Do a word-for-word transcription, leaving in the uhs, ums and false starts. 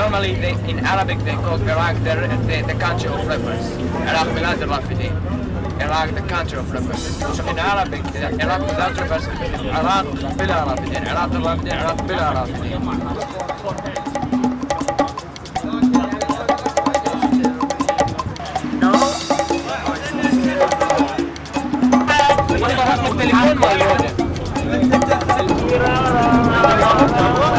normally they, in Arabic they call Iraq the, the, the country of lepers. Iraq Bilad al-Rafidin. Iraq the country of lepers. So in Arabic, Iraq Bilad al-Rafidin, Iraq Bilad al-Rafidin, Iraq al-Rafidin, Iraq Bilad al-Rafidin. No? What about the telephone, my brother?